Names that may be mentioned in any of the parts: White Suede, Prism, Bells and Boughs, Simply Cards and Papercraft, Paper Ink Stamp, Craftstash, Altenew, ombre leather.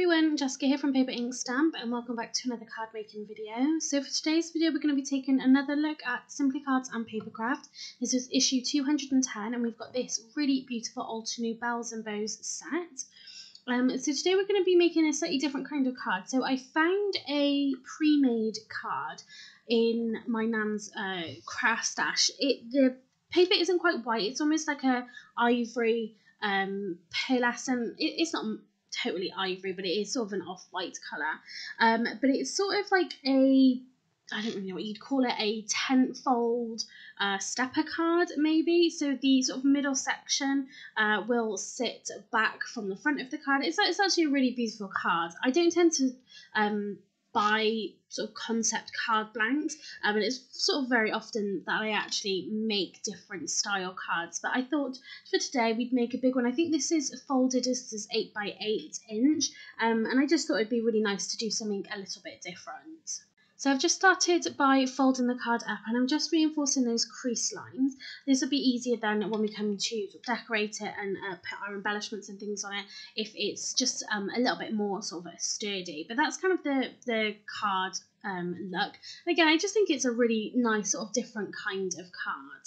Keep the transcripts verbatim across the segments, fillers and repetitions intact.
everyone, Jessica here from Paper Ink Stamp, and welcome back to another card making video. So for today's video we're going to be taking another look at Simply Cards and Papercraft. This is issue two hundred and ten and we've got this really beautiful Altenew Bells and Bows set. Um, so today we're going to be making a slightly different kind of card. So I found a pre-made card in my nan's uh, craft stash. It, the paper isn't quite white, it's almost like a ivory um, pearlescent, it, it's not totally ivory, but it is sort of an off-white colour, um, but it's sort of like a, I don't really know what you'd call it, a tenfold uh, stepper card maybe. So the sort of middle section uh, will sit back from the front of the card. It's, it's actually a really beautiful card. I don't tend to um, buy sort of concept card blanks, um, and it's sort of very often that I actually make different style cards, but I thought for today we'd make a big one. I think this is folded, this is eight by eight inch, um, and I just thought it'd be really nice to do something a little bit different. So I've just started by folding the card up and I'm just reinforcing those crease lines. This will be easier then when we come to decorate it and uh, put our embellishments and things on it if it's just um, a little bit more sort of sturdy. But that's kind of the, the card um, look. And again, I just think it's a really nice sort of different kind of card.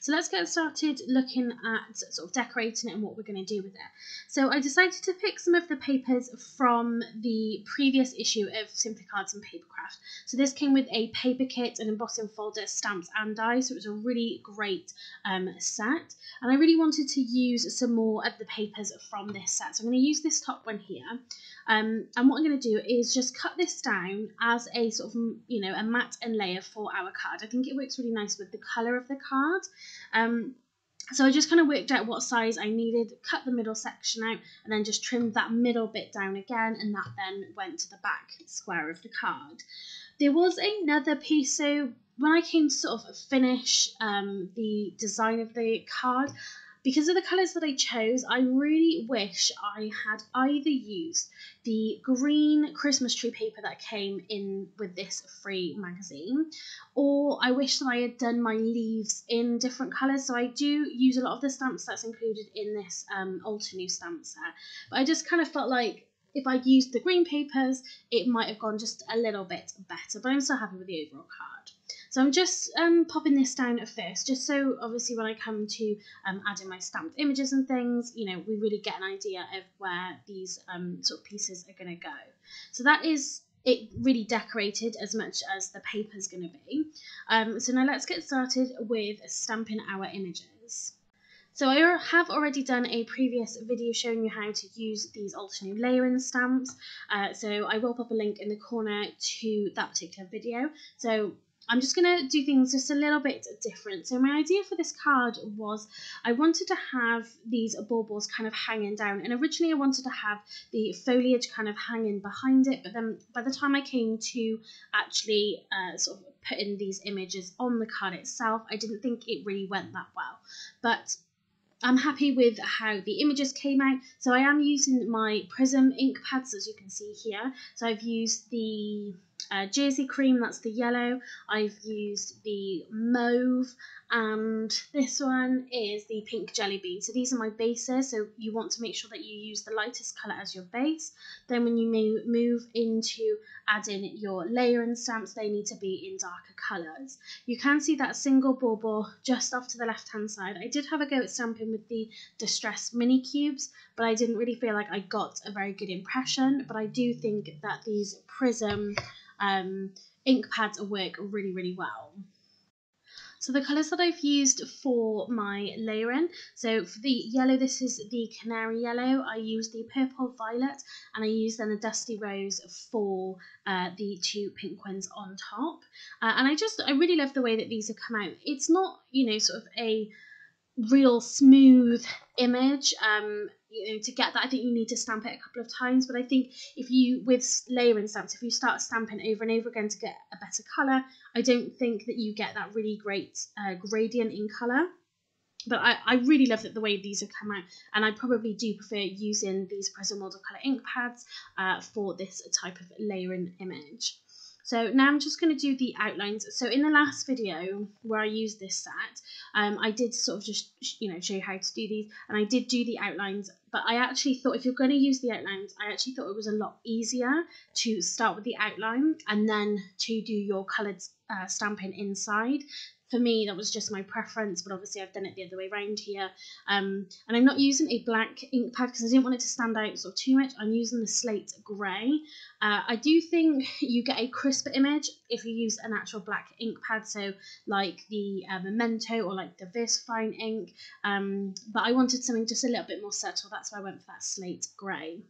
So let's get started looking at sort of decorating it and what we're going to do with it. So I decided to pick some of the papers from the previous issue of Simply Cards and Papercraft. So this came with a paper kit, an embossing folder, stamps and die. So it was a really great um, set. And I really wanted to use some more of the papers from this set. So I'm going to use this top one here. Um, and what I'm going to do is just cut this down as a sort of, you know, a mat and layer for our card. I think it works really nice with the colour of the card. Um, so I just kind of worked out what size I needed, cut the middle section out, and then just trimmed that middle bit down again, and that then went to the back square of the card. There was another piece, so when I came to sort of finish um, the design of the card, because of the colours that I chose, I really wish I had either used the green Christmas tree paper that came in with this free magazine, or I wish that I had done my leaves in different colours. So I do use a lot of the stamps that's included in this um, Altenew stamp set, but I just kind of felt like if I used the green papers, it might have gone just a little bit better, but I'm still happy with the overall card. So I'm just um, popping this down at first, just so obviously when I come to um, adding my stamped images and things, you know, we really get an idea of where these um, sort of pieces are going to go. So that is it really decorated as much as the paper's going to be. Um, so now let's get started with stamping our images. So I have already done a previous video showing you how to use these Altenew layering stamps. Uh, so I will pop a link in the corner to that particular video. So I'm just going to do things just a little bit different. So my idea for this card was I wanted to have these baubles kind of hanging down, and originally I wanted to have the foliage kind of hanging behind it, but then by the time I came to actually uh, sort of putting these images on the card itself, I didn't think it really went that well. But I'm happy with how the images came out, so I am using my Prism ink pads, as you can see here. So I've used the uh, Jersey Cream, that's the yellow, I've used the mauve, and this one is the pink jelly bean. So these are my bases, so you want to make sure that you use the lightest colour as your base. Then when you move into adding your layering stamps, they need to be in darker colours. You can see that single bauble just off to the left hand side. I did have a go at stamping with the Distress mini cubes, but I didn't really feel like I got a very good impression, but I do think that these Prism um, ink pads work really, really well. So the colours that I've used for my layering, so for the yellow, this is the Canary Yellow, I used the Purple Violet, and I used then a Dusty Rose for uh, the two pink ones on top. Uh, and I just, I really love the way that these have come out. It's not, you know, sort of a real smooth image. Um, you know, to get that, I think you need to stamp it a couple of times, but I think if you, with layering stamps, if you start stamping over and over again to get a better colour, I don't think that you get that really great uh, gradient in colour. But I, I really love that the way these have come out, and I probably do prefer using these Prism watercolour ink pads uh, for this type of layering image. So now I'm just going to do the outlines. So in the last video where I used this set, um, I did sort of just, you know, show you how to do these, and I did do the outlines but I actually thought if you're going to use the outlines, I actually thought it was a lot easier to start with the outline and then to do your coloured uh, stamping inside. For me, that was just my preference, but obviously I've done it the other way around here. Um, and I'm not using a black ink pad because I didn't want it to stand out sort of too much. I'm using the slate grey. Uh, I do think you get a crisper image if you use an actual black ink pad, so like the uh, Memento or like the Verse Fine ink. Um, but I wanted something just a little bit more subtle. That's why I went for that slate grey.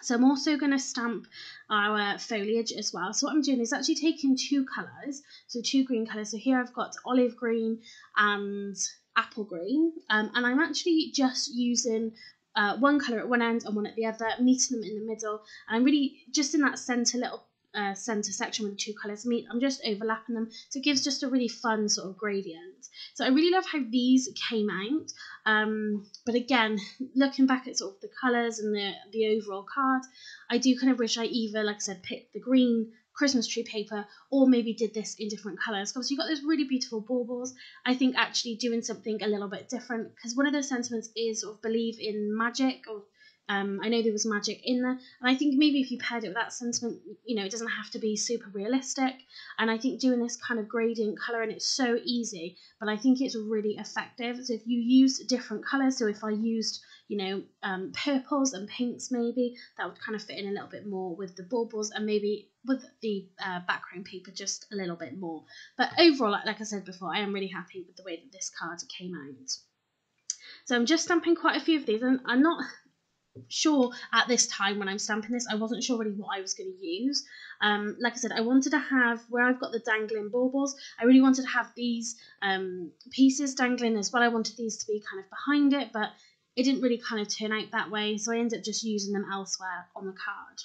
So I'm also going to stamp our foliage as well. So what I'm doing is actually taking two colours, so two green colours. So here I've got olive green and apple green, um, and I'm actually just using uh, one colour at one end and one at the other, meeting them in the middle, and I'm really just in that centre little uh, centre section where the two colours meet. I'm just overlapping them, so it gives just a really fun sort of gradient. So I really love how these came out. Um, but again, looking back at sort of the colours and the, the overall card, I do kind of wish I either, like I said, picked the green Christmas tree paper or maybe did this in different colours. Because you've got those really beautiful baubles. I think actually doing something a little bit different, because one of those sentiments is sort of believe in magic, or Um, I know there was magic in there, and I think maybe if you paired it with that sentiment, you know, it doesn't have to be super realistic. And I think doing this kind of gradient colouring, it's so easy, but I think it's really effective. So if you used different colours, so if I used, you know, um, purples and pinks, maybe that would kind of fit in a little bit more with the baubles, and maybe with the uh, background paper just a little bit more. But overall, like, like I said before, I am really happy with the way that this card came out. So I'm just stamping quite a few of these, and I'm not sure at this time when I'm stamping this, I wasn't sure really what I was going to use. Um, like I said, I wanted to have, where I've got the dangling baubles, I really wanted to have these um, pieces dangling as well. I wanted these to be kind of behind it, but it didn't really kind of turn out that way, so I ended up just using them elsewhere on the card.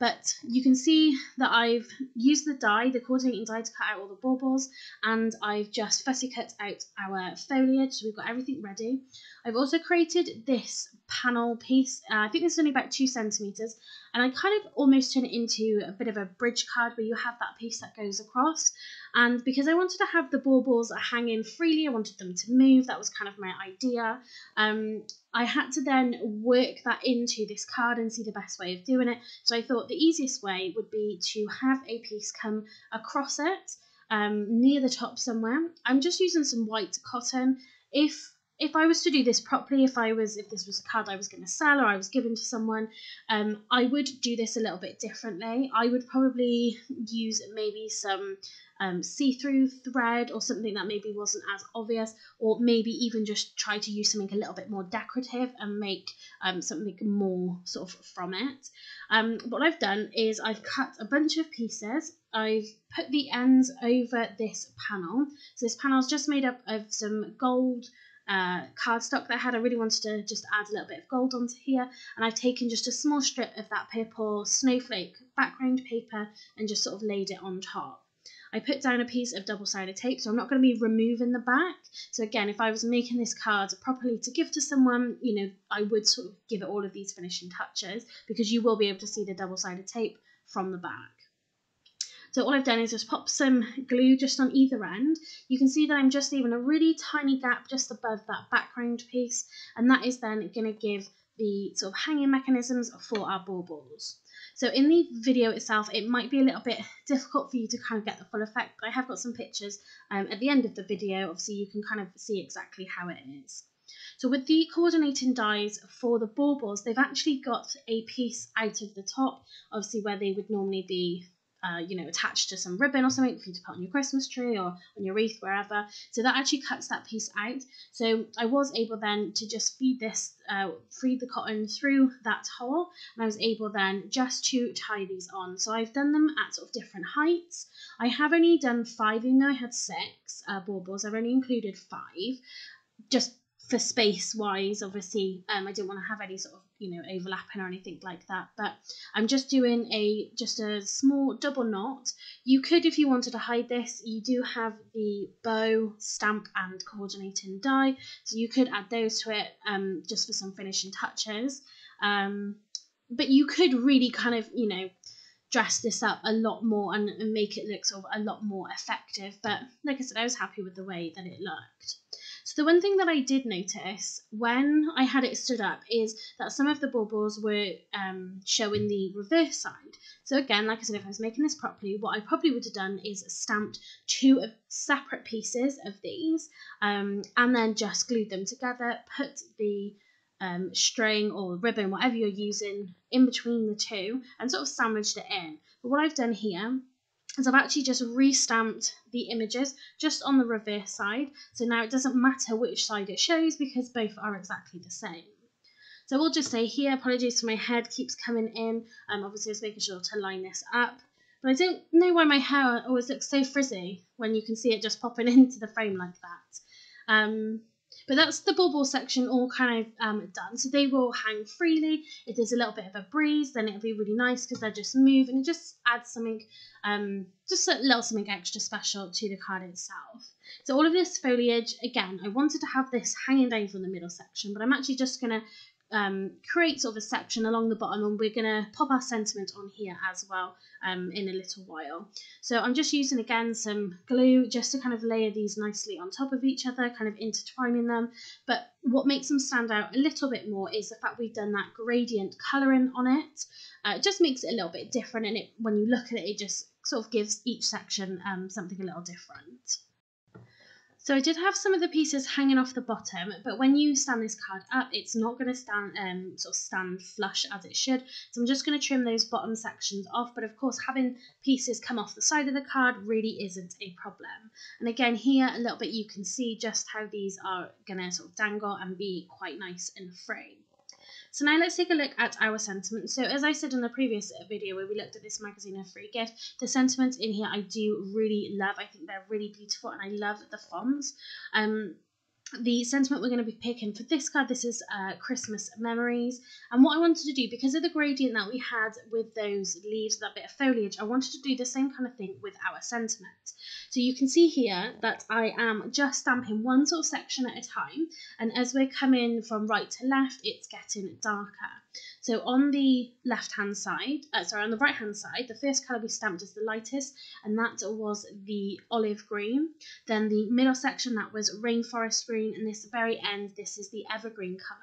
But you can see that I've used the die, the coordinating die, to cut out all the baubles, and I've just fussy cut out our foliage, so we've got everything ready. I've also created this panel piece. Uh, I think this is only about two centimetres, and I kind of almost turn it into a bit of a bridge card where you have that piece that goes across. And because I wanted to have the baubles hanging freely, I wanted them to move. That was kind of my idea. Um, I had to then work that into this card and see the best way of doing it. So I thought the easiest way would be to have a piece come across it um, near the top somewhere. I'm just using some white cotton. If if I was to do this properly, if I was if this was a card I was going to sell or I was given to someone, um, I would do this a little bit differently. I would probably use maybe some Um, see-through thread or something that maybe wasn't as obvious, or maybe even just try to use something a little bit more decorative and make um, something more sort of from it. Um, what I've done is I've cut a bunch of pieces. I've put the ends over this panel. So this panel is just made up of some gold uh, cardstock that I had. I really wanted to just add a little bit of gold onto here, and I've taken just a small strip of that purple snowflake background paper and just sort of laid it on top. I put down a piece of double-sided tape, so I'm not going to be removing the back. So again, if I was making this card properly to give to someone, you know, I would sort of give it all of these finishing touches, because you will be able to see the double-sided tape from the back. So all I've done is just pop some glue just on either end. You can see that I'm just leaving a really tiny gap just above that background piece, and that is then going to give the sort of hanging mechanisms for our baubles. So in the video itself, it might be a little bit difficult for you to kind of get the full effect, but I have got some pictures um, at the end of the video. Obviously, you can kind of see exactly how it is. So with the coordinating dies for the baubles, they've actually got a piece out of the top, obviously where they would normally be, uh, you know, attached to some ribbon or something for you to put on your Christmas tree or on your wreath, wherever. So that actually cuts that piece out. So I was able then to just feed this Uh, freed the cotton through that hole, and I was able then just to tie these on. So I've done them at sort of different heights. I have only done five, even though I had six uh, baubles. I've only included five, just for space wise. Obviously, um, I didn't want to have any sort of, you know, overlapping or anything like that. But I'm just doing a just a small double knot. You could, if you wanted to hide this, you do have the bow, stamp and coordinating die, so you could add those to it um, just for some finishing touches. Um, but you could really kind of, you know, dress this up a lot more and, and make it look sort of a lot more effective. But like I said, I was happy with the way that it looked. So the one thing that I did notice when I had it stood up is that some of the bubbles were um, showing the reverse side. So again, like I said, if I was making this properly, what I probably would have done is stamped two of separate pieces of these um, and then just glued them together, put the um, string or ribbon, whatever you're using, in between the two and sort of sandwiched it in. But what I've done here is I've actually just re-stamped the images just on the reverse side. So now it doesn't matter which side it shows because both are exactly the same. So we'll just say here, apologies for my head keeps coming in. Um, obviously I was making sure to line this up. But I don't know why my hair always looks so frizzy when you can see it just popping into the frame like that. Um, but that's the bubble section all kind of um, done. So they will hang freely. If there's a little bit of a breeze, then it'll be really nice because they'll just move and it just adds something, um, just a little something extra special to the card itself. So all of this foliage, again, I wanted to have this hanging down from the middle section, but I'm actually just going to Um, create sort of a section along the bottom, and we're going to pop our sentiment on here as well um, in a little while. So I'm just using again some glue just to kind of layer these nicely on top of each other, kind of intertwining them. But what makes them stand out a little bit more is the fact we've done that gradient colouring on it. Uh, it just makes it a little bit different, and it, when you look at it, it just sort of gives each section um, something a little different. So I did have some of the pieces hanging off the bottom, but when you stand this card up, it's not going to stand um, sort of stand flush as it should. So I'm just going to trim those bottom sections off. But of course, having pieces come off the side of the card really isn't a problem. And again, here a little bit you can see just how these are going to sort of dangle and be quite nice and free. So now let's take a look at our sentiment. So as I said in the previous video where we looked at this magazine of free gift, the sentiments in here I do really love. I think they're really beautiful and I love the fonts. Um, the sentiment we're going to be picking for this card, this is uh, Christmas Memories. And what I wanted to do, because of the gradient that we had with those leaves, that bit of foliage, I wanted to do the same kind of thing with our sentiment. So you can see here that I am just stamping one sort of section at a time, and as we're coming from right to left, it's getting darker. So on the left hand side, uh, sorry, on the right hand side, the first colour we stamped is the lightest, and that was the olive green. Then the middle section, that was rainforest green, and this very end, this is the evergreen colour.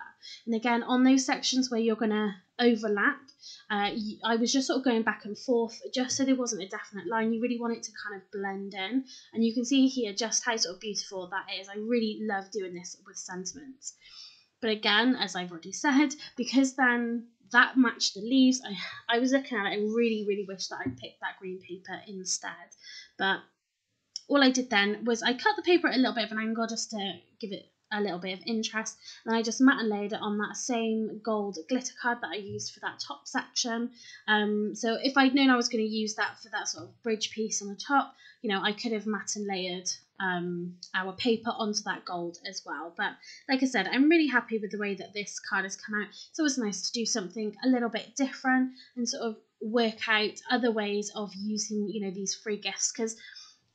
And again, on those sections where you're going to overlap, uh, I was just sort of going back and forth just so there wasn't a definite line. You really want it to kind of blend in, and you can see here just how sort of beautiful that is. I really love doing this with sentiments. But again, as I've already said, because then that matched the leaves, I, I was looking at it and really, really wish that I'd picked that green paper instead. But all I did then was I cut the paper at a little bit of an angle just to give it a little bit of interest. And I just matte and layered it on that same gold glitter card that I used for that top section. Um, so if I'd known I was going to use that for that sort of bridge piece on the top, you know, I could have matte and layered um our paper onto that gold as well. But like I said, I'm really happy with the way that this card has come out. It's always nice to do something a little bit different and sort of work out other ways of using, you know, these free gifts, because,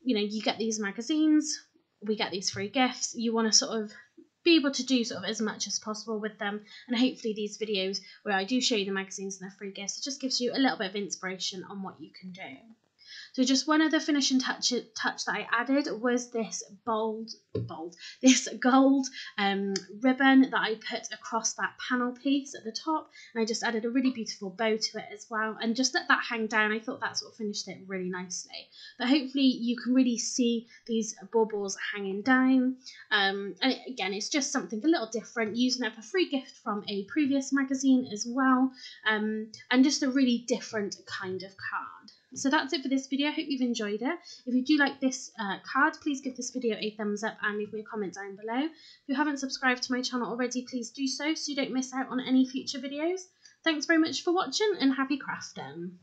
you know, you get these magazines, we get these free gifts, you want to sort of be able to do sort of as much as possible with them. And hopefully these videos where I do show you the magazines and the free gifts, it just gives you a little bit of inspiration on what you can do. So just one other finishing touch, touch that I added was this bold, bold, this gold um, ribbon that I put across that panel piece at the top. And I just added a really beautiful bow to it as well, and just let that hang down. I thought that sort of finished it really nicely. But hopefully you can really see these baubles hanging down. Um, and again, it's just something a little different, using up a free gift from a previous magazine as well. Um, and just a really different kind of card. So that's it for this video. I hope you've enjoyed it. If you do like this uh, card, please give this video a thumbs up and leave me a comment down below. If you haven't subscribed to my channel already, please do so so you don't miss out on any future videos. Thanks very much for watching, and happy crafting.